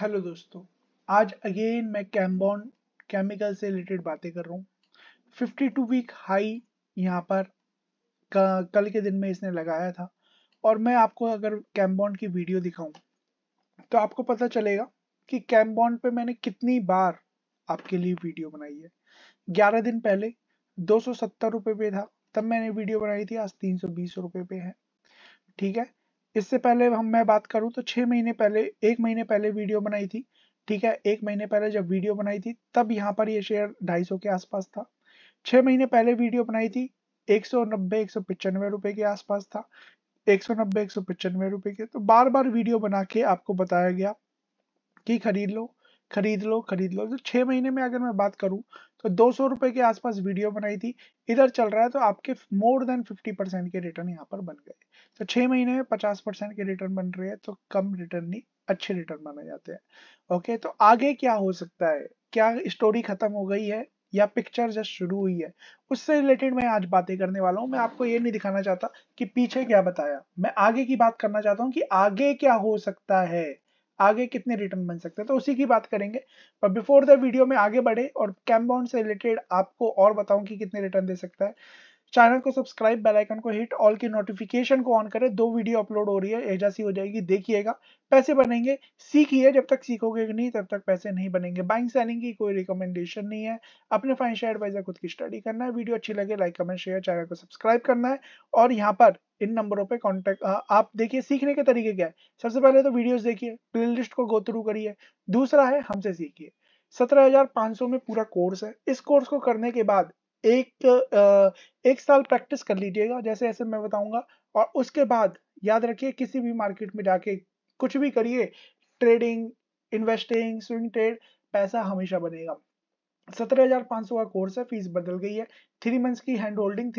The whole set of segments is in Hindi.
हेलो दोस्तों, आज अगेन मैं कैम्बॉन केमिकल से रिलेटेड बातें कर रहा हूँ। 52 वीक हाई यहाँ पर कल के दिन में इसने लगाया था और मैं आपको अगर कैम्बॉन की वीडियो दिखाऊँ तो आपको पता चलेगा कि कैम्बॉन पे मैंने कितनी बार आपके लिए वीडियो बनाई है। 11 दिन पहले 270 रुपये पे था, तब मैंने वीडियो बनाई थी। आज 320 रुपये पे है, ठीक है। इससे पहले मैं बात करूं तो 6 महीने पहले, 1 महीने पहले वीडियो बनाई थी, ठीक है। 1 महीने पहले जब वीडियो बनाई थी तब यहाँ पर ये शेयर 250 के आसपास था। 6 महीने पहले वीडियो बनाई थी 190-195 रुपए के आसपास था, 190-195 रुपए के। तो बार बार वीडियो बना के आपको बताया गया कि खरीद लो खरीद लो खरीद लो। तो 6 महीने में अगर मैं बात करूं तो 200 रुपए के आसपास वीडियो बनाई थी। इधर चल रहा है तो आपके मोर देन 50% के रिटर्न यहाँ पर बन गए। तो 6 महीने में 50% के रिटर्न बन रहे हैं, तो कम रिटर्न नहीं, अच्छे रिटर्न माने जाते हैं। ओके, तो आगे क्या हो सकता है? क्या स्टोरी खत्म हो गई है या पिक्चर जस्ट शुरू हुई है? उससे रिलेटेड मैं आज बातें करने वाला हूँ। मैं आपको ये नहीं दिखाना चाहता कि पीछे क्या बताया, मैं आगे की बात करना चाहता हूँ कि आगे क्या हो सकता है, आगे कितने रिटर्न बन सकते हैं, तो उसी की बात करेंगे। पर बिफोर द वीडियो में आगे बढ़े और कैम्बॉन से रिलेटेड आपको और बताऊं कि कितने रिटर्न दे सकता है, चैनल को सब्सक्राइब, बेल आइकन को हिट, ऑल की नोटिफिकेशन को ऑन करें। 2 वीडियो अपलोड हो रही है, एजासी हो जाएगी, देखिएगा। पैसे बनेंगे, सीखिए। जब तक सीखोगे नहीं तब तक पैसे नहीं बनेंगे। बाइंग सेलिंग की कोई रिकमेंडेशन नहीं है। अपने फाइनेंशियल एडवाइजर खुद की स्टडी करना है। वीडियो अच्छी लगे लाइक कमेंट शेयर, चैनल को सब्सक्राइब करना है। और यहाँ पर इन नंबरों पे कांटेक्ट आप देखिए। सीखने के तरीके क्या है? सबसे पहले तो वीडियोस देखिए, प्लेलिस्ट को गो थ्रू करिए। दूसरा है हमसे सीखिए। 17,500 में पूरा कोर्स है। इस कोर्स को करने के बाद एक साल प्रैक्टिस कर लीजिएगा, जैसे ऐसे मैं बताऊंगा। और उसके बाद याद रखिए, किसी भी मार्केट में जाके कुछ भी करिए, ट्रेडिंग, इन्वेस्टिंग, स्विंग ट्रेड, पैसा हमेशा बनेगा। 17,500 का कोर्स है। फीस बदल गई है। 3 मंथ्स की hand holding,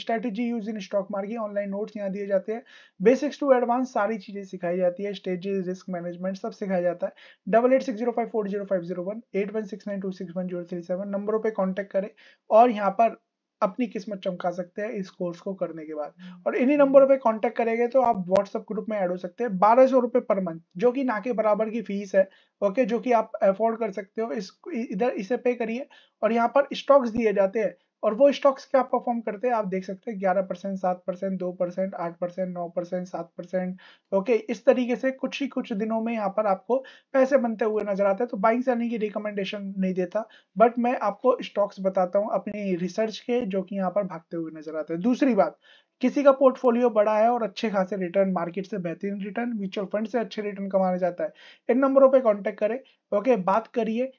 strategy use in stock market, online notes यहाँ दिए जाते हैं। बेसिक्स टू एडवांस सारी चीजें सिखाई जाती है, स्टेजेस, रिस्क मैनेजमेंट, सब सिखाया जाता है। 8860540501, 8169261037 नंबरों पे कांटेक्ट करें और यहाँ पर अपनी किस्मत चमका सकते हैं इस कोर्स को करने के बाद। और इन्हीं नंबरों पे कांटेक्ट करेंगे तो आप व्हाट्सएप ग्रुप में ऐड हो सकते हैं। 1200 रुपए पर मंथ, जो कि ना के बराबर की फीस है, ओके, जो कि आप अफोर्ड कर सकते हो। इसे पे करिए। और यहाँ पर स्टॉक्स दिए जाते हैं और वो स्टॉक्स क्या परफॉर्म करते हैं आप देख सकते हैं। 11%, 7%, 2%, 8%, 9%, 7%, ओके। इस तरीके से कुछ ही कुछ दिनों में यहाँ पर आपको पैसे बनते हुए नजर आते हैं। तो बाइंग सेलिंग की रिकमेंडेशन नहीं देता, बट मैं आपको स्टॉक्स बताता हूँ अपनी रिसर्च के, जो कि यहाँ पर भागते हुए नजर आते हैं। दूसरी बात, किसी का पोर्टफोलियो बड़ा है और अच्छे खासे रिटर्न, मार्केट से बेहतरीन रिटर्न, म्यूचुअल फंड से अच्छे रिटर्न कमाया जाता है। इन नंबरों पे कांटेक्ट करें, ओके। बात करिए,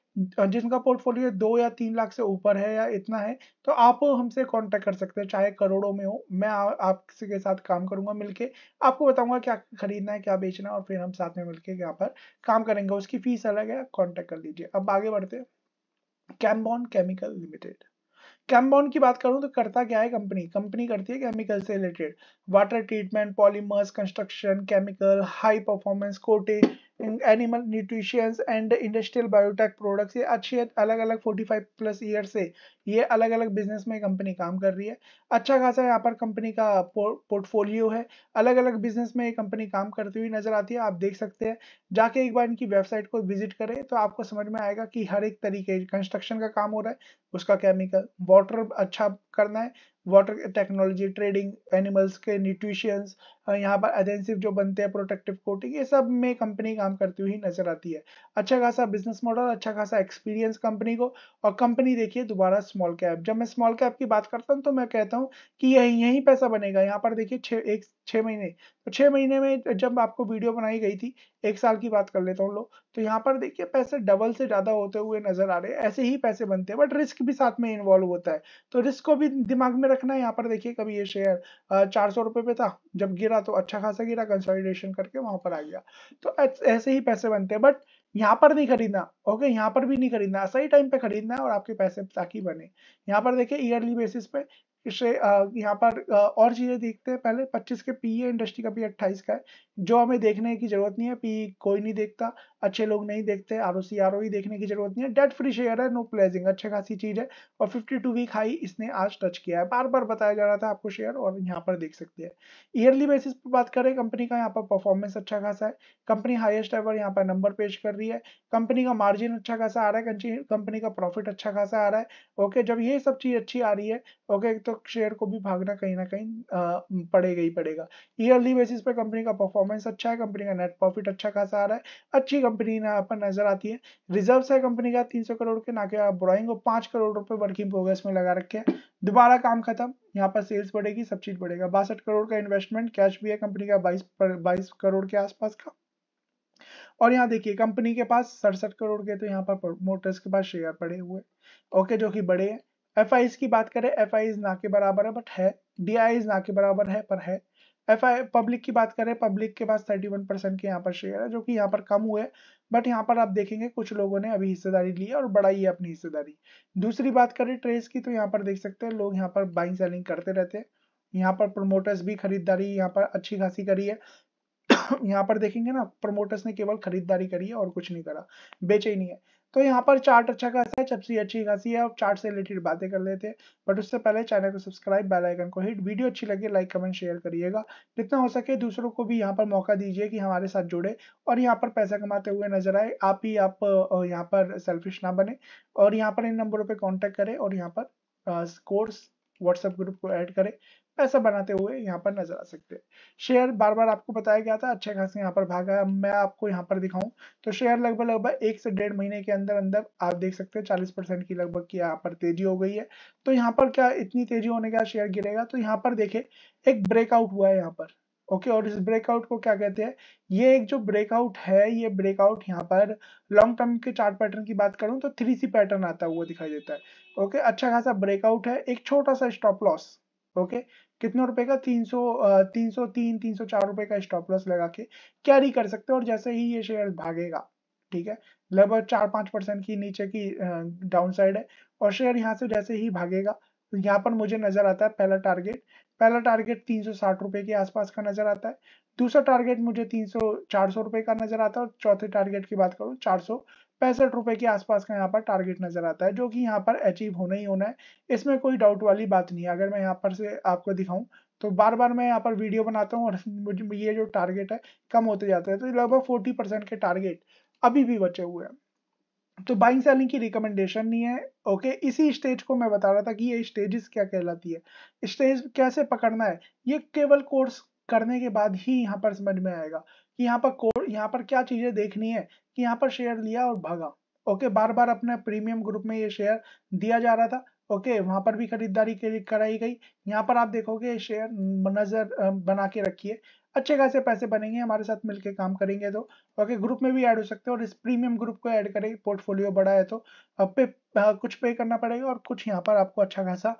जिनका पोर्टफोलियो 2 या 3 लाख से ऊपर है या इतना है, तो आप हमसे कांटेक्ट कर सकते हैं, चाहे करोड़ों में हो। मैं आपके साथ काम करूंगा, मिलके आपको बताऊंगा क्या खरीदना है, क्या बेचना है, और फिर हम साथ में मिलके यहाँ पर काम करेंगे। उसकी फीस अलग है, कॉन्टेक्ट कर लीजिए। अब आगे बढ़ते हैं, कैम्बॉन केमिकल लिमिटेड। कैम्बॉन की बात करूं तो करता क्या है कंपनी? कंपनी करती है केमिकल से related, water treatment, polymers, construction chemical, high performance coating, animal nutritions and industrial biotech products. ये अच्छी अलग अलग 45+ ईयर से ये अलग अलग बिजनेस में कंपनी काम कर रही है। अच्छा खासा यहाँ पर कंपनी का पोर्टफोलियो है। अलग अलग बिजनेस में ये कंपनी काम करती हुई नजर आती है, आप देख सकते हैं। जाके एक बार इनकी वेबसाइट को विजिट करें तो आपको समझ में आएगा कि हर एक तरीके, कंस्ट्रक्शन का काम हो रहा है उसका केमिकल, वाटर अच्छा करना है, वाटर टेक्नोलॉजी, ट्रेडिंग, एनिमल्स के न्यूट्रिशंस, यहाँ पर एडेंसिव जो बनते हैं, प्रोटेक्टिव कोटिंग, ये सब में कंपनी काम करती हुई नजर आती है। अच्छा खासा बिजनेस मॉडल, अच्छा खासा एक्सपीरियंस कंपनी को। और कंपनी देखिए दोबारा स्मॉल कैप। जब मैं स्मॉल कैप की बात करता हूँ तो मैं कहता हूँ कि यही पैसा बनेगा। यहाँ पर देखिए 6 महीने, तो 6 महीने में जब आपको वीडियो बनाई गई थी, 1 साल की बात कर लेता हूँ लोग, तो यहाँ पर देखिए पैसे डबल से ज्यादा होते हुए नजर आ रहे हैं। ऐसे ही पैसे बनते हैं, बट रिस्क भी साथ में इन्वॉल्व होता है, तो रिस्क को भी दिमाग में रखना है। यहाँ पर देखिए, कभी ये शेयर 400 रुपए पे था, जब गिरा तो अच्छा खासा गिरा, कंसोलिडेशन करके वहां पर आ गया। तो ऐसे ही पैसे बनते हैं, बट यहाँ पर नहीं खरीदना, ओके, यहाँ पर भी नहीं खरीदना, सही टाइम पे खरीदना है और आपके पैसे ताकि बने। यहाँ पर देखिए ईयरली बेसिस पे इससे यहाँ पर और चीजें देखते हैं। पहले 25 के पीई इंडस्ट्री का भी 28 का है, जो हमें देखने की जरूरत नहीं है। पीई कोई नहीं देखता, अच्छे लोग नहीं देखते। आरओसी आरओई देखने की जरूरत नहीं है। डेट फ्री शेयर है, नो प्लेजिंग, अच्छी खासी चीज है। और 52 वीक हाई इसने आज टच किया है, बार बार बताया जा रहा था आपको शेयर, और यहाँ पर देख सकते हैं। ईयरली बेसिस पर बात करें कंपनी का, यहाँ पर परफॉर्मेंस अच्छा खासा है। कंपनी हाइएस्ट एवर यहाँ पर नंबर पेश कर रही है। कंपनी का मार्जिन अच्छा खासा आ रहा है, कंपनी का प्रॉफिट अच्छा खासा आ रहा है। ओके, जब ये सब चीज अच्छी आ रही है ओके, तो शेयर को भी भागना कहीं ना कहीं पड़ेगा ही पड़ेगा। ईयरली बेसिस पे कंपनी का परफॉर्मेंस अच्छा है, कंपनी का नेट प्रॉफिट अच्छा खासा आ रहा है, अच्छी कंपनी यहाँ पर नजर आती है। रिजर्व्स है कंपनी का 300 करोड़ के, ना कि बोराइंग, और 5 करोड़ रुपए वर्किंग प्रोग्रेस में लगा रखे हैं। दोबारा काम खत्म, यहाँ पर सेल्स बढ़ेगी, सब चीज बढ़ेगा। 62 करोड़ का इन्वेस्टमेंट, कैश भी है कंपनी का 22 करोड़ के आसपास का। और यहाँ देखिए कंपनी के पास 67 करोड़ के तो यहाँ पर प्रमोटर्स के पास शेयर पड़े हुए ओके, जो कि बड़े हैं। एफआईज की बात करें, एफआईज ना के बराबर है बट है, डीआईज ना के बराबर है पर है। एफआई पब्लिक की बात करें, पब्लिक के पास 31% के यहाँ पर शेयर है, जो कि यहाँ पर कम हुए बट यहाँ पर आप देखेंगे कुछ लोगों ने अभी हिस्सेदारी ली है और बढ़ाई है अपनी हिस्सेदारी। दूसरी बात करें ट्रेड्स की, तो यहाँ पर देख सकते हैं लोग यहाँ पर बाइंग सेलिंग करते रहते हैं। यहाँ पर प्रोमोटर्स भी खरीदारी यहाँ पर अच्छी खासी करी है। यहाँ पर देखेंगे ना, प्रमोटर्स ने केवल खरीदारी करी है और कुछ नहीं करा, बेचे ही नहीं है। तो यहाँ पर चार्ट अच्छा खासा है, चपसी अच्छी खासी है। अब चार्ट से रिलेटेड बातें कर लेते हैं, बट उससे पहले चैनल को सब्सक्राइब, बेल आइकन को हिट। वीडियो अच्छी लगे लाइक कमेंट शेयर करिएगा, जितना हो सके दूसरों को भी यहाँ पर मौका दीजिए कि हमारे साथ जुड़े और यहाँ पर पैसा कमाते हुए नजर आए। आप ही आप यहाँ पर सेल्फिश ना बने, और यहाँ पर इन नंबरों पर कॉन्टेक्ट करें और यहाँ पर कोर्स व्हाट्सएप ग्रुप को ऐड करें, पैसा बनाते हुए यहाँ पर नजर आ सकते हैं। शेयर बार बार आपको बताया गया था, अच्छे खासे यहाँ पर भागा। मैं आपको यहाँ पर दिखाऊं तो शेयर लगभग 1 से 1.5 महीने के अंदर अंदर आप देख सकते हैं 40% की लगभग की यहाँ पर तेजी हो गई है। तो यहाँ पर क्या इतनी तेजी होने का शेयर गिरेगा? तो यहाँ पर देखे एक ब्रेकआउट हुआ है यहाँ पर ओके, और इस ब्रेकआउट को क्या कहते हैं? ये एक जो ब्रेकआउट है, ये ब्रेकआउट यहाँ पर लॉन्ग टर्म के चार्ट पैटर्न की बात करूं तो 3C पैटर्न आता हुआ दिखाई देता है ओके। अच्छा खासा ब्रेकआउट है, एक छोटा सा स्टॉप लॉस ओके, कितने रुपए का? 304 रुपए का स्टॉप लॉस लगा के कैरी कर सकते हो। और जैसे ही ये शेयर भागेगा, ठीक है, लगभग 4-5% की नीचे की डाउनसाइड है, और शेयर यहाँ से जैसे ही भागेगा यहाँ पर मुझे नजर आता है पहला टारगेट 360 रुपए के आसपास का नजर आता है। दूसरा टारगेट मुझे 400 रुपए का नजर आता है, और चौथे टारगेट की बात करूं 465 रुपए के आसपास का यहाँ पर टारगेट नजर आता है, जो कि यहाँ पर अचीव होना ही होना है, इसमें कोई डाउट वाली बात नहीं है। अगर मैं यहाँ पर से आपको दिखाऊं तो बार बार मैं यहाँ पर वीडियो बनाता हूँ और मुझे ये जो टारगेट है कम होते जाते हैं, तो लगभग 40% के टारगेट अभी भी बचे हुए हैं। तो बाइंग सेलिंग की रिकमेंडेशन नहीं है ओके। इसी स्टेज को मैं बता रहा था कि ये स्टेजेस क्या कहलाती है, स्टेज कैसे पकड़ना है, ये केवल कोर्स करने के बाद ही यहाँ पर समझ में आएगा कि यहाँ पर क्या चीजें देखनी है कि यहाँ पर शेयर लिया और भागा ओके। बार बार अपने प्रीमियम ग्रुप में ये शेयर दिया जा रहा था ओके, वहां पर भी खरीदारी कराई गई। यहाँ पर आप देखोगे शेयर नजर बना के रखिए, अच्छे खासे पैसे बनेंगे। हमारे साथ मिलके काम करेंगे तो ओके, ग्रुप में भी ऐड हो सकते हो, और इस प्रीमियम ग्रुप को ऐड करें। पोर्टफोलियो बड़ा है तो अब कुछ पे करना पड़ेगा और कुछ यहाँ पर आपको अच्छा खासा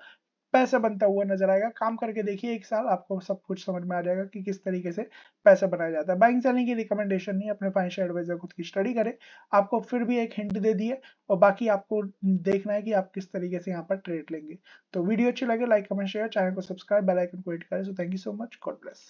पैसा बनता हुआ नजर आएगा। काम करके देखिए 1 साल, आपको सब कुछ समझ में आ जाएगा कि किस तरीके से पैसा बनाया जाता है। बाइंग सेलिंग की रिकमेंडेशन नहीं, अपने फाइनेंशियल एडवाइजर खुद की स्टडी करें। आपको फिर भी एक हिंट दे दिए, और बाकी आपको देखना है कि आप किस तरीके से यहाँ पर ट्रेड लेंगे। तो वीडियो अच्छी लगे लाइक कमेंट शेयर, चैनल को सब्सक्राइब, बेल आइकन को हिट करें। So thank you so much, God bless.